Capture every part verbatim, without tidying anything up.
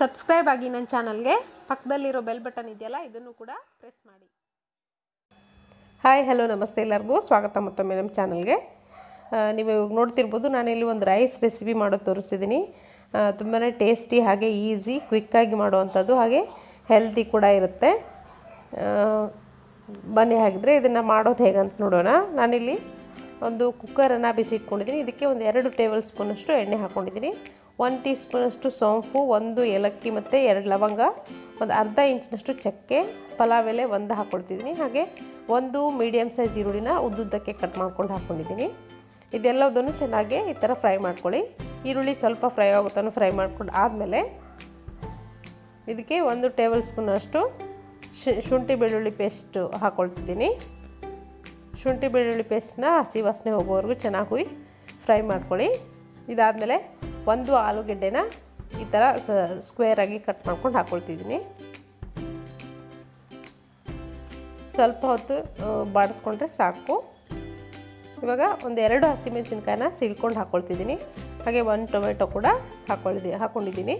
Subscribe ಆಗಿ ನನ್ನ ಚಾನಲ್ಗೆ, ಪಕ್ಕದಲ್ಲಿರೋ ಬೆಲ್ ಬಟನ್ ಇದೆಯಲ್ಲ ಇದನ್ನು ಕೂಡ ಪ್ರೆಸ್ ಮಾಡಿ. ಹಾಯ್, ಹಲೋ, ನಮಸ್ತೆ ಎಲ್ಲರಿಗೂ. ಸ್ವಾಗತ ಮತ್ತೊಮ್ಮೆ ನಮ್ಮ ಚಾನಲ್ಗೆ. ನೀವು ಇವಾಗ ನೋಡ್ತಿರ್ಬೋದು, ನಾನಿಲ್ಲಿ ಒಂದು ರೈಸ್ ರೆಸಿಪಿ ಮಾಡೋದು ತೋರಿಸ್ತಿದ್ದೀನಿ. ತುಂಬಾ ಟೇಸ್ಟಿ, ಹಾಗೆ ಈಸಿ, ಕ್ವಿಕ್ಕಾಗಿ ಮಾಡುವಂಥದ್ದು, ಹಾಗೆ ಹೆಲ್ತಿ ಕೂಡ ಇರುತ್ತೆ. ಬನ್ನಿ ಹಾಗಿದ್ರೆ ಇದನ್ನು ಮಾಡೋದು ಹೇಗಂತ ನೋಡೋಣ. ನಾನಿಲ್ಲಿ ಒಂದು ಕುಕ್ಕರನ್ನು ಬಿಸಿ ಇಟ್ಕೊಂಡಿದ್ದೀನಿ. ಇದಕ್ಕೆ ಒಂದು ಎರಡು ಟೇಬಲ್ ಸ್ಪೂನಷ್ಟು ಎಣ್ಣೆ ಹಾಕ್ಕೊಂಡಿದ್ದೀನಿ. ಒಂದು ಟೀ ಸ್ಪೂನಷ್ಟು ಸೋಂಪು, ಒಂದು ಏಲಕ್ಕಿ ಮತ್ತು ಎರಡು ಲವಂಗ, ಒಂದು ಅರ್ಧ ಇಂಚಿನಷ್ಟು ಚಕ್ಕೆ, ಪಲಾವ್ ಎಲೆ ಒಂದು ಹಾಕ್ಕೊಳ್ತಿದ್ದೀನಿ. ಹಾಗೆ ಒಂದು ಮೀಡಿಯಮ್ ಸೈಜ್ ಈರುಳ್ಳಿನ ಉದ್ದುದ್ದಕ್ಕೆ ಕಟ್ ಮಾಡ್ಕೊಂಡು ಹಾಕ್ಕೊಂಡಿದ್ದೀನಿ. ಇದೆಲ್ಲದನ್ನು ಚೆನ್ನಾಗಿ ಈ ಥರ ಫ್ರೈ ಮಾಡ್ಕೊಳ್ಳಿ. ಈರುಳ್ಳಿ ಸ್ವಲ್ಪ ಫ್ರೈ ಆಗುತ್ತಾನು ಫ್ರೈ ಮಾಡ್ಕೊಂಡು ಆದಮೇಲೆ ಇದಕ್ಕೆ ಒಂದು ಟೇಬಲ್ ಸ್ಪೂನಷ್ಟು ಶುಂಠಿ ಬೆಳ್ಳುಳ್ಳಿ ಪೇಸ್ಟ್ ಹಾಕ್ಕೊಳ್ತಿದ್ದೀನಿ. ಶುಂಠಿ ಬೆಳ್ಳುಳ್ಳಿ ಪೇಸ್ಟನ್ನ ಹಸಿ ವಾಸನೆ ಹೋಗೋವರೆಗೂ ಚೆನ್ನಾಗಿ ಹುಯಿ ಫ್ರೈ ಮಾಡ್ಕೊಳ್ಳಿ. ಇದಾದಮೇಲೆ ಒಂದು ಆಲೂಗೆಡ್ಡೆನ ಈ ಥರ ಸ್ಕ್ವೇರಾಗಿ ಕಟ್ ಮಾಡ್ಕೊಂಡು ಹಾಕ್ಕೊಳ್ತಿದ್ದೀನಿ. ಸ್ವಲ್ಪ ಹೊತ್ತು ಬಾಡಿಸ್ಕೊಂಡ್ರೆ ಸಾಕು. ಇವಾಗ ಒಂದು ಎರಡು ಹಸಿಮೆಣಸಿನ್ಕಾಯಿನ ಸಿಳ್ಕೊಂಡು ಹಾಕ್ಕೊಳ್ತಿದ್ದೀನಿ. ಹಾಗೆ ಒಂದು ಟೊಮೆಟೊ ಕೂಡ ಹಾಕ್ಕೊಳ್ಳಿ ಹಾಕ್ಕೊಂಡಿದ್ದೀನಿ.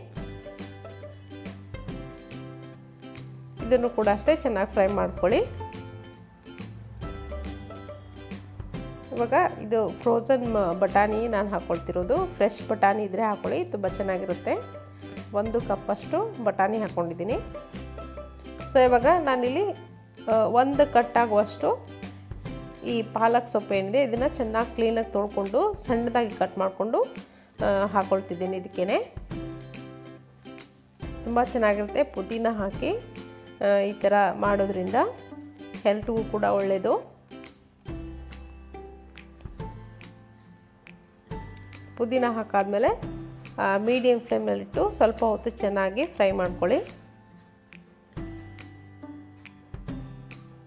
ಇದನ್ನು ಕೂಡ ಅಷ್ಟೇ ಚೆನ್ನಾಗಿ ಫ್ರೈ ಮಾಡ್ಕೊಳ್ಳಿ. ಇವಾಗ ಇದು ಫ್ರೋಝನ್ ಬಟಾಣಿ ನಾನು ಹಾಕ್ಕೊಳ್ತಿರೋದು. ಫ್ರೆಶ್ ಬಟಾಣಿ ಇದ್ದರೆ ಹಾಕ್ಕೊಳ್ಳಿ, ತುಂಬ ಚೆನ್ನಾಗಿರುತ್ತೆ. ಒಂದು ಕಪ್ಪಷ್ಟು ಬಟಾಣಿ ಹಾಕ್ಕೊಂಡಿದ್ದೀನಿ. ಸೊ ಇವಾಗ ನಾನಿಲ್ಲಿ ಒಂದು ಕಟ್ಟಾಗುವಷ್ಟು ಈ ಪಾಲಕ್ ಸೊಪ್ಪು ಏನಿದೆ ಇದನ್ನು ಚೆನ್ನಾಗಿ ಕ್ಲೀನಾಗಿ ತೊಳ್ಕೊಂಡು ಸಣ್ಣದಾಗಿ ಕಟ್ ಮಾಡಿಕೊಂಡು ಹಾಕ್ಕೊಳ್ತಿದ್ದೀನಿ. ಇದಕ್ಕೇ ತುಂಬ ಚೆನ್ನಾಗಿರುತ್ತೆ. ಪುದೀನ ಹಾಕಿ ಈ ಥರ ಮಾಡೋದ್ರಿಂದ ಹೆಲ್ತ್ಗೂ ಕೂಡ ಒಳ್ಳೆಯದು. ಪುದೀನ ಹಾಕಾದ್ಮೇಲೆ ಮೀಡಿಯಮ್ ಫ್ಲೇಮ್ನಲ್ಲಿಟ್ಟು ಸ್ವಲ್ಪ ಹೊತ್ತು ಚೆನ್ನಾಗಿ ಫ್ರೈ ಮಾಡ್ಕೊಳ್ಳಿ.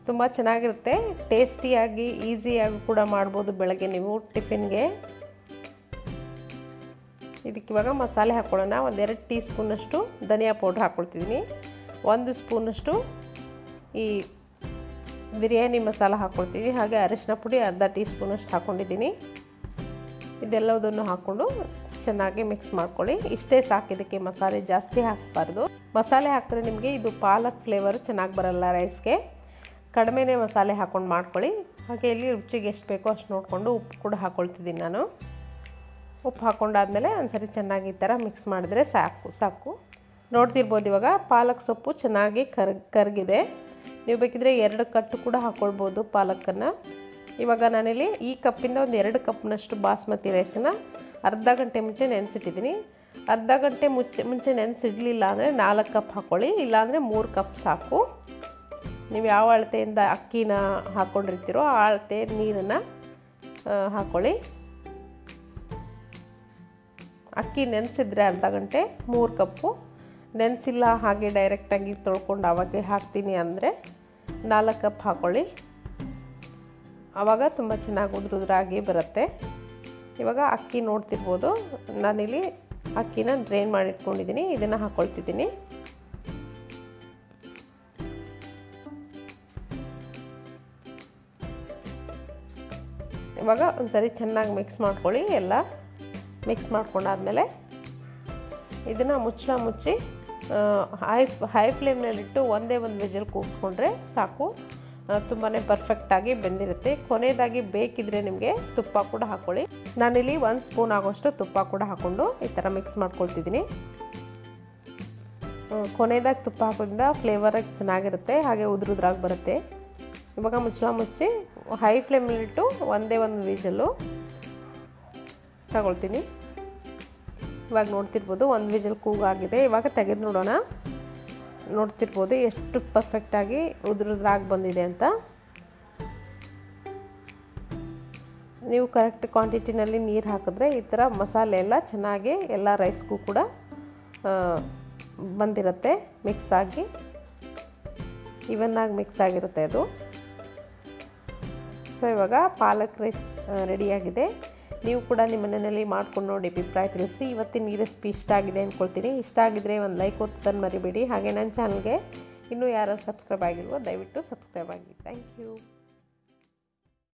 ತುಂಬ ಚೆನ್ನಾಗಿರುತ್ತೆ. ಟೇಸ್ಟಿಯಾಗಿ ಈಸಿಯಾಗಿ ಕೂಡ ಮಾಡ್ಬೋದು ಬೆಳಗ್ಗೆ ನೀವು ಟಿಫಿನ್ಗೆ. ಇದಕ್ಕಿವಾಗ ಮಸಾಲೆ ಹಾಕ್ಕೊಳ್ಳೋಣ. ಒಂದೆರಡು ಟೀ ಸ್ಪೂನಷ್ಟು ಧನಿಯಾ ಪೌಡ್ರ್ ಹಾಕ್ಕೊಳ್ತಿದ್ದೀನಿ. ಒಂದು ಸ್ಪೂನಷ್ಟು ಈ ಬಿರಿಯಾನಿ ಮಸಾಲ ಹಾಕ್ಕೊಳ್ತೀನಿ. ಹಾಗೆ ಅರಿಶಿನ ಪುಡಿ ಅರ್ಧ ಟೀ ಸ್ಪೂನಷ್ಟು ಹಾಕ್ಕೊಂಡಿದ್ದೀನಿ. ಇದೆಲ್ಲದನ್ನು ಹಾಕ್ಕೊಂಡು ಚೆನ್ನಾಗಿ ಮಿಕ್ಸ್ ಮಾಡ್ಕೊಳ್ಳಿ. ಇಷ್ಟೇ ಸಾಕು, ಇದಕ್ಕೆ ಮಸಾಲೆ ಜಾಸ್ತಿ ಹಾಕಬಾರ್ದು. ಮಸಾಲೆ ಹಾಕಿದ್ರೆ ನಿಮಗೆ ಇದು ಪಾಲಕ್ ಫ್ಲೇವರ್ ಚೆನ್ನಾಗಿ ಬರಲ್ಲ ರೈಸ್ಗೆ. ಕಡಿಮೆನೇ ಮಸಾಲೆ ಹಾಕ್ಕೊಂಡು ಮಾಡ್ಕೊಳ್ಳಿ. ಹಾಗೆ ಇಲ್ಲಿ ರುಚಿಗೆ ಎಷ್ಟು ಬೇಕೋ ಅಷ್ಟು ನೋಡಿಕೊಂಡು ಉಪ್ಪು ಕೂಡ ಹಾಕ್ಕೊಳ್ತಿದ್ದೀನಿ ನಾನು. ಉಪ್ಪು ಹಾಕ್ಕೊಂಡಾದ್ಮೇಲೆ ಒಂದು ಸರಿ ಚೆನ್ನಾಗಿ ಈ ಥರ ಮಿಕ್ಸ್ ಮಾಡಿದ್ರೆ ಸಾಕು ಸಾಕು. ನೋಡ್ತಿರ್ಬೋದು, ಇವಾಗ ಪಾಲಕ್ ಸೊಪ್ಪು ಚೆನ್ನಾಗಿ ಕರ್ ಕರಗಿದೆ. ನೀವು ಬೇಕಿದ್ರೆ ಎರಡು ಕಟ್ಟು ಕೂಡ ಹಾಕ್ಕೊಳ್ಬೋದು ಪಾಲಕನ್ನು. ಇವಾಗ ನಾನಿಲ್ಲಿ ಈ ಕಪ್ಪಿಂದ ಒಂದು ಎರಡು ಕಪ್ನಷ್ಟು ಬಾಸ್ಮತಿ ರೈಸನ್ನು ಅರ್ಧ ಗಂಟೆ ಮುಂಚೆ ನೆನೆಸಿಟ್ಟಿದ್ದೀನಿ. ಅರ್ಧ ಗಂಟೆ ಮುಂಚೆ ಮುಂಚೆ ನೆನೆಸಿಡಲಿಲ್ಲ ಅಂದರೆ ನಾಲ್ಕು ಕಪ್ ಹಾಕ್ಕೊಳ್ಳಿ, ಇಲ್ಲಾಂದರೆ ಮೂರು ಕಪ್ ಸಾಕು. ನೀವು ಯಾವ ಅಳತೆಯಿಂದ ಅಕ್ಕಿನ ಹಾಕ್ಕೊಂಡಿರ್ತೀರೋ ಆ ಅಳತೆ ನೀರನ್ನು ಹಾಕ್ಕೊಳ್ಳಿ. ಅಕ್ಕಿ ನೆನೆಸಿದ್ರೆ ಅರ್ಧ ಗಂಟೆ ಮೂರು ಕಪ್ಪು, ನೆನೆಸಿಲ್ಲ ಹಾಗೆ ಡೈರೆಕ್ಟಾಗಿ ತೊಳ್ಕೊಂಡು ಆವಾಗ ಹಾಕ್ತೀನಿ ಅಂದರೆ ನಾಲ್ಕು ಕಪ್ ಹಾಕ್ಕೊಳ್ಳಿ. ಆವಾಗ ತುಂಬ ಚೆನ್ನಾಗಿ ಉದುರುದ್ರಾಗಿ ಬರುತ್ತೆ. ಇವಾಗ ಅಕ್ಕಿ ನೋಡ್ತಿರ್ಬೋದು, ನಾನಿಲ್ಲಿ ಅಕ್ಕಿನ ಡ್ರೈನ್ ಮಾಡಿಟ್ಕೊಂಡಿದ್ದೀನಿ. ಇದನ್ನು ಹಾಕ್ಕೊಳ್ತಿದ್ದೀನಿ. ಇವಾಗ ಒಂದು ಸರಿ ಚೆನ್ನಾಗಿ ಮಿಕ್ಸ್ ಮಾಡ್ಕೊಳ್ಳಿ. ಎಲ್ಲ ಮಿಕ್ಸ್ ಮಾಡ್ಕೊಂಡಾದ್ಮೇಲೆ ಇದನ್ನು ಮುಚ್ಚಳ ಮುಚ್ಚಿ ಹೈ ಹೈ ಫ್ಲೇಮ್ನಲ್ಲಿಟ್ಟು ಒಂದೇ ಒಂದು ವಿಜಲ್ ಕೂಗಿಸ್ಕೊಂಡ್ರೆ ಸಾಕು. ತುಂಬಾ ಪರ್ಫೆಕ್ಟಾಗಿ ಬೆಂದಿರುತ್ತೆ. ಕೊನೆಯದಾಗಿ ಬೇಕಿದ್ರೆ ನಿಮಗೆ ತುಪ್ಪ ಕೂಡ ಹಾಕ್ಕೊಳ್ಳಿ. ನಾನಿಲ್ಲಿ ಒಂದು ಸ್ಪೂನ್ ಆಗೋಷ್ಟು ತುಪ್ಪ ಕೂಡ ಹಾಕ್ಕೊಂಡು ಈ ಥರ ಮಿಕ್ಸ್ ಮಾಡ್ಕೊಳ್ತಿದ್ದೀನಿ. ಕೊನೆಯದಾಗಿ ತುಪ್ಪ ಹಾಕೋದ್ರಿಂದ ಫ್ಲೇವರಾಗಿ ಚೆನ್ನಾಗಿರುತ್ತೆ, ಹಾಗೆ ಉದುರುದ್ರಾಗಿ ಬರುತ್ತೆ. ಇವಾಗ ಮುಚ್ಚಳ ಮುಚ್ಚಿ ಹೈ ಫ್ಲೇಮಲ್ಲಿಟ್ಟು ಒಂದೇ ಒಂದು ವಿಜಲು ತಗೊಳ್ತೀನಿ. ಇವಾಗ ನೋಡ್ತಿರ್ಬೋದು, ಒಂದು ವಿಜಲ್ ಕೂಗಾಗಿದೆ. ಇವಾಗ ತೆಗೆದು ನೋಡೋಣ. ನೋಡ್ತಿರ್ಬೋದು ಎಷ್ಟು ಪರ್ಫೆಕ್ಟಾಗಿ ಉದುರುದ್ರಾಗಿ ಬಂದಿದೆ ಅಂತ. ನೀವು ಕರೆಕ್ಟ್ ಕ್ವಾಂಟಿಟಿನಲ್ಲಿ ನೀರು ಹಾಕಿದ್ರೆ ಈ ಥರ ಮಸಾಲೆ ಎಲ್ಲ ಚೆನ್ನಾಗಿ ಎಲ್ಲ ರೈಸ್ಗೂ ಕೂಡ ಬಂದಿರುತ್ತೆ. ಮಿಕ್ಸ್ ಆಗಿ ಇವನ್ನಾಗಿ ಮಿಕ್ಸ್ ಆಗಿರುತ್ತೆ ಅದು. ಸೊ ಇವಾಗ ಪಾಲಕ್ ರೈಸ್ ರೆಡಿಯಾಗಿದೆ. ನೀವು ಕೂಡ ನಿಮ್ಮ ಮನೆಯಲ್ಲಿ ಮಾಡ್ಕೊಂಡು ನೋಡಿ, ಅಭಿಪ್ರಾಯ ತಿಳಿಸಿ. ಇವತ್ತಿನ ಈ ರೆಸಿಪಿ ಇಷ್ಟ ಆಗಿದೆ ಅಂದ್ಕೊಳ್ತೀನಿ. ಇಷ್ಟ ಆಗಿದ್ರೆ ಒಂದು ಲೈಕ್ ಒತ್ತನ್ನು ಮರಿಬೇಡಿ. ಹಾಗೆ ನನ್ನ ಚಾನಲ್ಗೆ ಇನ್ನೂ ಯಾರು ಸಬ್ಸ್ಕ್ರೈಬ್ ಆಗಿಲ್ವೋ ದಯವಿಟ್ಟು ಸಬ್ಸ್ಕ್ರೈಬ್ ಆಗಿ. Thank you.